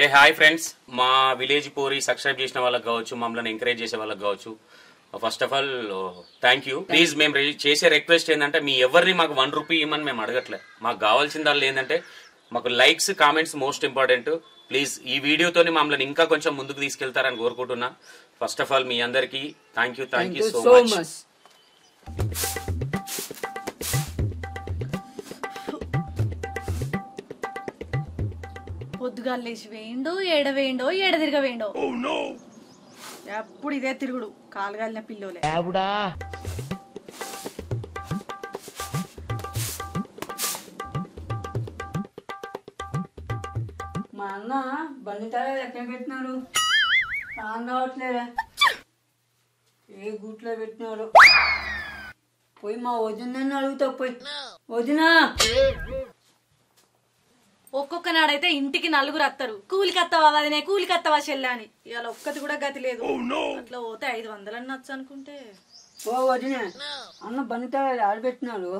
ఏ hi friends మా village పూరి subscribe చేసిన వాళ్ళకి గావచ్చు మమ్మల్ని ఎంకరేజ్ చేసే వాళ్ళకి గావచ్చు first of all thank you please మేము చేసే రిక్వెస్ట్ ఏందంటే మీ ఎవర్ని మాకు 1 రూపాయి ఇమన్ మేము అడగట్లే మాకు కావాల్సిందల్లా ఏందంటే మాకు likes comments most important please ఈ వీడియో తోని మమ్మల్ని ఇంకా కొంచెం ముందుకు తీసుకెళ్తారని కోరుకుంటున్నా ఫస్ట్ ఆఫ్ ఆల్ మీ అందరికీ థాంక్యూ సో మచ్ పొద్దుగా లేచివేండో ఏడవేండో ఏడదిరగవేండో ఓ నో ఎప్పుడు ఇదే తిరుగుడు కాలగాలిన పిల్లోలే యావుడా మా అన్న బండితాలే ఎక్కడ పెట్టినారు తాను రావట్లేదా ఏ గుట్లో పెట్టినారు పోయి మా వదినని అడుగుతా పోయి వదినా ఒక్కొక్కనాడైతే ఇంటికి నలుగురు అత్తరు కూలికత్తవా వదినే కూలికత్తవా చెల్లని ఇవాళ ఒక్కటి కూడా గతి లేదు అట్లా పోతే 500 అన్న వచ్చి అనుకుంటే ఓ వదినే అన్న బండితా ఆడబెట్టినాడు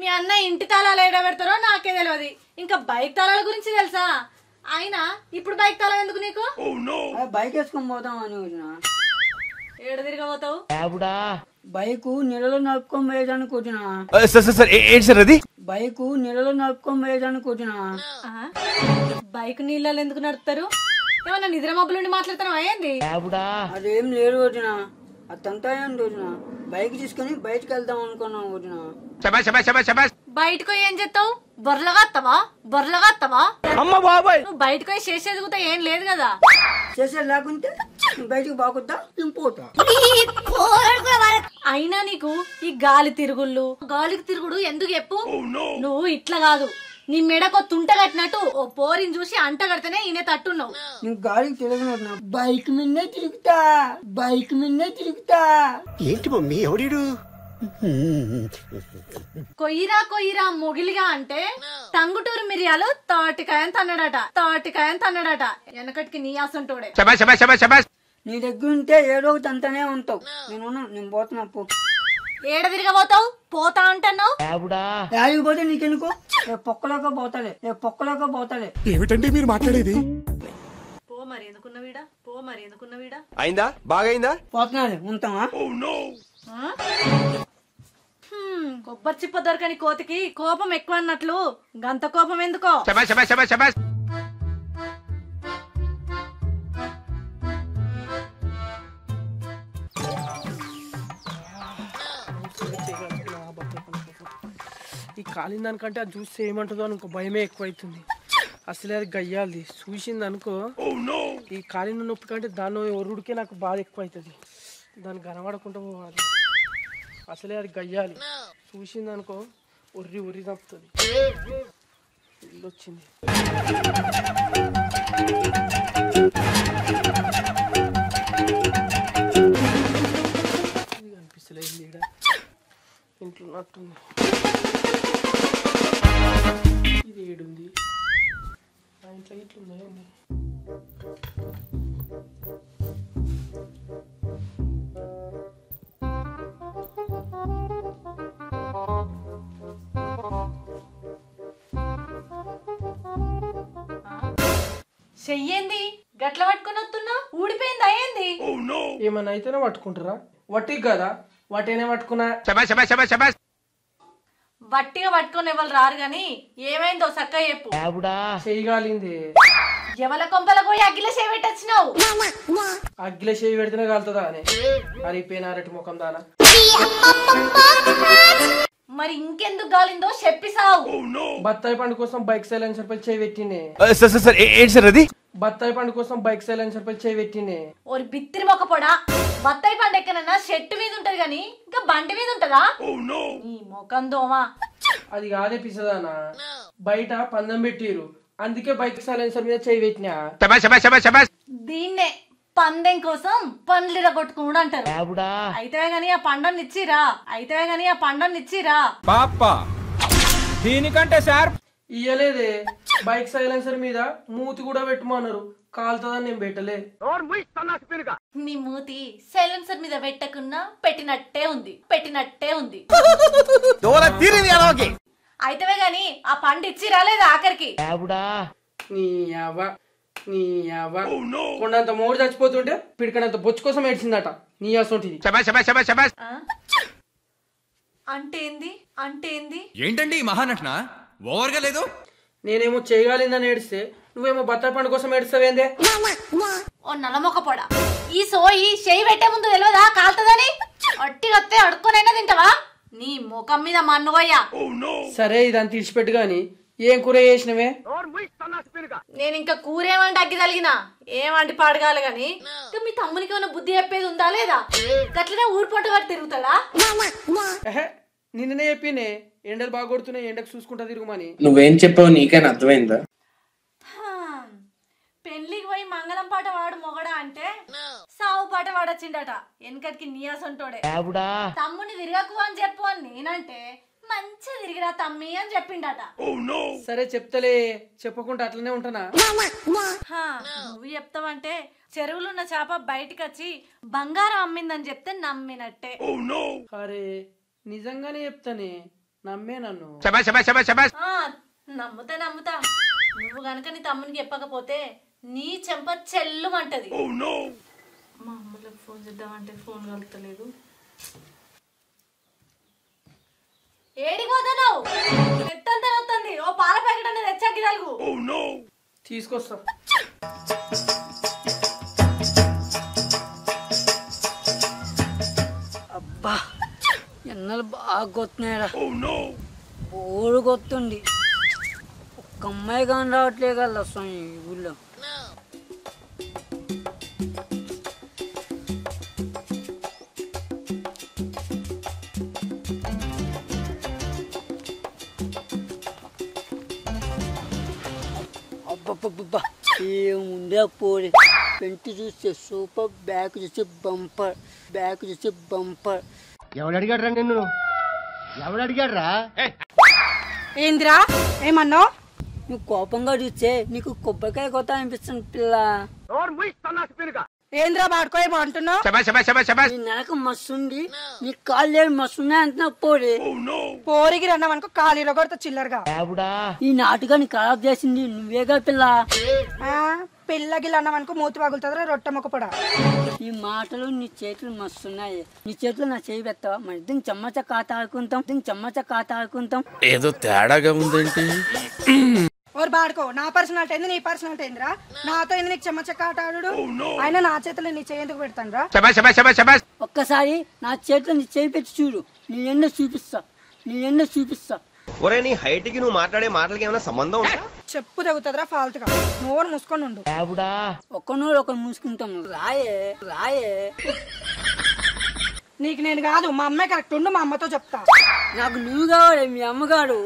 మీ అన్న ఇంటి తాళాలు ఏడ పెడతారో నాకే తెలియదు ఇంకా బైక్ తాళాల గురించి తెలుసా అయినా ఇప్పుడు బైక్ తాళం ఎందుకు నీకు బైక్ వేసుకొని పోతామని వదినా ఏడ తిరగబోతావు బైక్ నీళ్ళలో నడుపుకొని పోయేదాన్ని కూర్చున్నా బైక్ నీళ్ళలో నడుపుకొని పోయేదాన్ని కూర్చున్నా బైక్ నీళ్ళలో ఎందుకు నడుపుతారు ఏమన్నా నిద్ర మబ్బులుండి మాట్లాడతాను అయ్యింది అదేం లేదు వదినా అతంతా రోజున బైక్ తీసుకుని బయటకు వెళ్దాం అనుకున్నాను వదినా బయటకు పోయి ఏం చేస్తావు బొర్రలగాత్తవా నువ్వు బయటకు పోయి చేసేది కూడా ఏం లేదు కదా చేసేది లేకుంటే బయటకు బాగుద్దా ఇంపోతా అయినా నీకు ఈ గాలికి తిరుగుడు ఎందుకు చెప్పు నువ్వు ఇట్లా కాదు నీ మెడకు తుంట కట్టినట్టు ఓ పోరిని చూసి అంట కడితేనే ఈయన తట్టున్నావు నువ్వు గాలికి తిరగను బైక్ మిన్నే తిరుగుతా ఏంటి మమ్మీ ఎవడు కొయ్యిరా మొగిలిగా అంటే టంగుటూరు మిరియాలు తోటికాయ తన్నడట వెనకటికి నీ ఆసుంటోడే నీ దగ్గర ఉంటే ఏదో అంతనే ఉంటావు నేను పోతున్నా ఏడ తిరగబోతావు పోతా అంటున్నావు పోతే నీకెందుకు పొక్కలోక పోతాలే ఏమిటండి మీరు మాట్లాడేది పో మరి ఎందుకున్న వీడా అయిందా బాగైందా పోతున్నాడు ఉంటావా కొబ్బరి చిప్ప దొరకని కోతికి కోపం ఎక్కువ అన్నట్లు గంత కోపం ఎందుకో ఈ కాలిన దానికంటే అది చూస్తే ఏమంటుందో అనుకో భయమే ఎక్కువైతుంది అసలే అది గయ్యాలి చూసింది అనుకో ఈ కాలిన నొప్పి కంటే దాని ఒరుడికే నాకు బాధ ఎక్కువ అవుతుంది దాన్ని కనబడకుండా పోవాలి అసలే అది గయ్యాలి చూసింది అనుకో ఉర్రి తప్పుతుంది ఇల్లు వచ్చింది కనిపిస్తలేదు ఇక్కడ ఇంట్లో నట్టుంది ఇది ఏడుంది మా ఇంట్లో ఇట్లుందండి చెయ్యేంది గట్ల పట్టుకుని వస్తున్నా ఊడిపోయింది అయ్యింది ఏమన్నా అయితేనే పట్టుకుంటారా వట్టి కదా వట్టేనే పట్టుకున్నా వట్టిగా పట్టుకునే వాళ్ళు రారు గాని ఏమైందో చక్క చెప్పు చేయగాలింది ఎవల కొంపల పోయి అగ్గిల చేయి పెట్టొచ్చినావు అగ్గిల చేయి పెడితేనే కాలుతుందా అని అరిపోయిన అరటి ముఖం దానా మరి ఇంకెందుకు గాలిందో చెప్పిసావు బత్తాయి పండు కోసం బైక్ సైలెన్సర్ పై చేయి పెట్టింది ఓరి బిత్తిరి మొక్క పొడా బత్తాయి పండు ఎక్కడన్నా చెట్టు మీద ఉంటది గాని ఇంకా బండి మీద ఉంటదా నీ మొఖం దోమా అది కాదే పిసదానా బయట పందెం పెట్టిరు అందుకే బైక్ సైలెన్సర్ మీద చేయి పెట్టినా దీన్నే పందెం కోసం పండ్లు కొట్టుకోడు అంటారు అయితే గాని ఆ పండని ఇచ్చిరా పాపా దీనికంటే సార్ ఇయ్యలేదే బైక్ సైలెన్సర్ మీద మూతి కూడా పెట్టుమన్నారు కాలుతుందని నేను పెట్టలే నీ మూతి సైలెన్సర్ మీద పెట్టకున్నా పెట్టినట్టే ఉంది అయితేవే గాని ఆ పండు ఇచ్చి రాలేదు ఆఖరికి యావుడా నీ అవ్వ కొండంత మోరు చచ్చిపోతుంటే పిడకనంత బొచ్చు కోసం ఏడ్చిందట నీ అసొంటిది శభాష్ శభాష్ శభాష్ శభాష్ అంటే ఏంది ఏంటండి ఈ మహానటన ఓవర్ గా లేదు నేనేమో చేయగాలిందని ఏడిస్తే నువ్వేమో బత్తాయి పండు కోసం ఏడుస్తావేందే ఓ నలమొక పొడ ఈ సోయి చేయి పెట్టే ముందు తెలియదా కాల్తదని అట్టిగొత్తే అడుక్కునైనా తింటావా నీ ముఖం మీద మన్నువయ్యా సరే ఇదంతా తీసిపెట్టు గాని ఏం కూర చేసినవే నేను ఇంకా కూర ఏమంటే అగ్గి తలిగినా ఏమంటే పాడగాలి గాని మీ తమ్మునికి ఏమైనా బుద్ధి చెప్పేది ఉందా లేదా గట్లనే ఊరుపట్టు వాడు తిరుగుతాడా నిన్ననే చెప్పినే ఎండలు బాగా కొడుతున్నాయి ఎండకు చూసుకుంటా తిరుగుమని నువ్వేం చెప్పావు నీకేనా అర్థమైందా పెళ్లికి పోయి మంగళం పాట వాడు మొగడా అంటే సావు పాట వాడొచ్చిండట వెనకటికి నీయాసంటోడే తమ్ముని తిరగకు అని చెప్పు అని నేనంటే మంచిగా తిరిగిరా తమ్మి అని చెప్పిండట సరే చెప్తలే చెప్పకుండా అట్లనే ఉంటానా నువ్వు చెప్తావంటే చెరువులున్న చేప బయటకు వచ్చి బంగారం అమ్మిందని చెప్తే నమ్మినట్టే అరే నిజంగానే చెప్తానే నమ్మే నన్ను నమ్ముతా నువ్వు గనక నీ తమ్మునికి చెప్పకపోతే నీ చెంప చెల్లుమంటది మా అమ్మలకు ఫోన్ చేద్దామంటే ఫోన్ కలుగుతలేదు ఏడిపోతున్నావు ఎత్తంతా వస్తుంది ఓ పాల ప్యాకెట్ అనేది తెచ్చాకి తలుగు తీసుకొస్తా అబ్బా ఎన్నలు బాగా కొత్తున్నాయరా బోడు కొత్తుంది ఒక్క అమ్మాయి కానీ రావట్లేదు కదా స్వామి ఊళ్ళో ఏముందా పోలే పెంట్ చూస్తే సూపర్ బ్యాగ్ చూస్తే బంపర్ ఎవడు అడిగాడ్రా ఏందిరా ఏమన్నావు నువ్వు కోపంగా చూస్తే నీకు కొబ్బరికాయ కొత్త అనిపిస్తుంది పిల్ల ఏంద్రా బాడుకోయే బాగుంటున్నావు నెలకు మస్తుంది నీ కాళ్ళు మస్తున్నాయి అంటున్నావు పోరే పోరికి రన్నావనుకో ఖాళీలో కొడతా చిల్లరగా ఈ నాటుగాని ఖరాబ్ చేసింది నువ్వేగా పిల్ల పిల్లగిలు అన్నావనుకో మూతి పగులుతుందా రొట్టె మొక్కపడ ఈ మాటలు నీ చేతులు మస్తున్నాయి నీ చేతులు నా చేయి పెడతావా మరి దీని చమ్మచ కాత ఆడుకుంటాం ఏదో తేడాగా ఉందంటే ఓరు బాడుకో నా పర్సనాలిటీ ఏంది నీ పర్సనాలిటీ ఏందిరా నాతో ఏంది నీకు చెమ్మచ కాట ఆడు అయినా నా చేతులు నీ చేయి ఎందుకు పెడతానురా ఒక్కసారి నా చేతులు నీ చేయి పెట్టి చూడు నీ ఎన్నో చూపిస్తా ఒరే నీ హైట్ కి నువ్వు మాట్లాడే మాటలకి ఏమైనా సంబంధం ఉందా చెప్పు తగ్గుతుందిరా ఫాల్తుగా నోరు మూసుకొని ఉండు ఒక్క నోరు ఒక మూసుకుంటాం రాయే నీకు నేను కాదు మా అమ్మాయి కరెక్ట్ ఉండు మా అమ్మతో చెప్తా నాకు నువ్వు కావాలి మీ అమ్మగాడు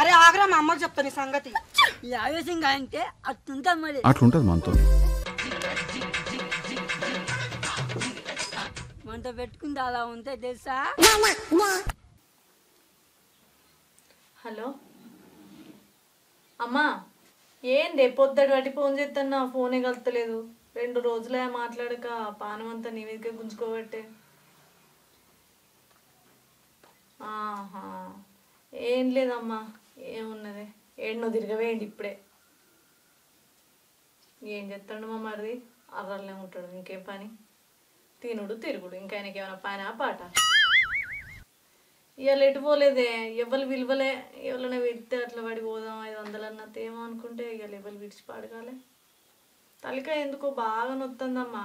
అరే ఆగరా మా అమ్మకు చెప్తా నీ సంగతి ఈ ఆవేశంగా అంటే అట్లుంటా మరి అట్లుంటది మనతో అంత పెట్టుకుంది అలా ఉంటే తెలుసా హలో అమ్మా ఏందే పొద్దుడు వాటి ఫోన్ చేస్తున్నా ఫోనే కలుతలేదు 2 రోజులే మాట్లాడక పానం అంతా నీ మీదకే గుంజుకోబట్టే ఏం లేదమ్మా ఏమున్నది ఏడ్నో తిరగవేయండి ఇప్పుడే ఏం చేస్తాడు మా మరిది అర్రలే ఉంటాడు ఇంకేం పని తినుడు తిరుగుడు ఇంకా ఆయనకి ఏమైనా పైన పాట ఇవాళ ఎటు పోలేదే ఎవరు విలువలే ఎవరైనా విడితే అట్లా పడి పోదాం 500 అన్నది ఏమో అనుకుంటే ఇవాళ ఎవరు విడిచి పాడగాలి తలకాయ ఎందుకో బాగా నొత్తుందమ్మా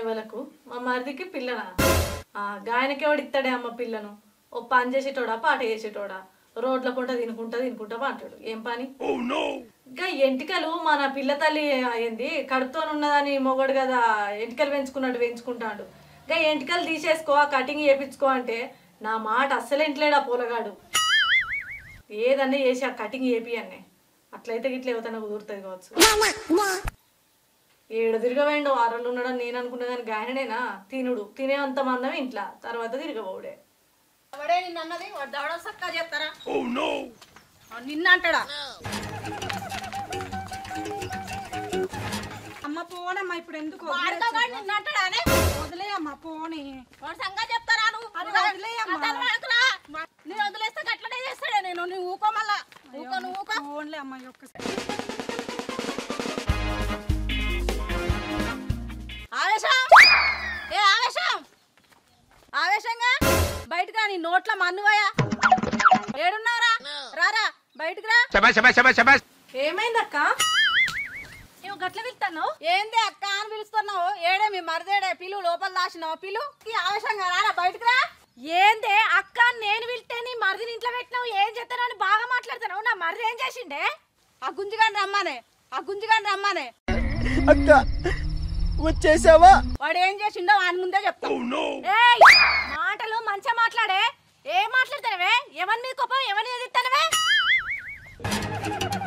ఎవలకు మా మరిదికి పిల్లనా గాయనకి ఎవడు ఇస్తాడే అమ్మ పిల్లను ఓ పని చేసేటోడా పాట చేసేటోడా రోడ్ల పూట తినుకుంటా అంటాడు ఏం పని ఇంకా ఎంటికలు మన పిల్ల తల్లి అయింది కడుపుతో ఉన్నదని మొగడు కదా ఎంటికలు పెంచుకుంటాడు ఇంకా ఎంటికలు తీసేసుకో కటింగ్ చేయించుకో అంటే నా మాట అస్సలు ఇంట్లేడు ఆ పూలగాడు ఏదన్నా చేసి ఆ కటింగ్ చేపియన్నే అట్లయితే గిట్ల ఏవతన్నా కుదురుతుంది కావచ్చు ఏడు తిరగవేయండు ఆరళ్ళు ఉన్నాడని నేను అనుకున్నా కానీ గాయనడేనా తినుడు తినే అంత మందం ఇంట్లో తర్వాత తిరగబోడే నిన్న అంటాడా అమ్మ అమ్మ పోనమ్మ ఇప్పుడు ఎందుకు వాడతాగాని నిన్నటడానే వదిలే అమ్మ పోని వాడు సంగ చెప్తారా నువ్వు వదిలే అమ్మ అదలవకరా నీ వదిలేస్తా గట్లనే చేస్తాడే నేను నీ ఊకో మల్ల ఊకో నువ్వుకో ఓన్లే అమ్మ ఒక్కసారి ఆవేశం ఏ ఆవేశం ఆవేశంగా బయటికి రా నీ నోట్ల మన్నువయ్య ఏడున్నారా రారా బయటికి రా శభాష్ శభాష్ శభాష్ శభాష్ ఏమైంది అక్క గట్ల పిలుస్తున్నావు ఏంది అక్క అని పిలుస్తున్నావు ఏడే మీ మరదేడే పిలు లోపల దాచినావు పిలు ఆవేశంగా రారా బయటకు రా ఏందే అక్క నేను పిలిస్తే నీ మరిదిని ఇంట్లో పెట్టినావు ఏం చేస్తాను అని బాగా మాట్లాడుతున్నావు నా మరిది ఏం చేసిండే ఆ గుంజుగాని రమ్మానే అక్క వచ్చేసావా వాడు ఏం చేసిండో వాని ముందే చెప్తావు మాటలు మంచిగా మాట్లాడే ఏం మాట్లాడతానవే ఎవరి మీద కోపం ఎవరిని ఎదిస్తానవే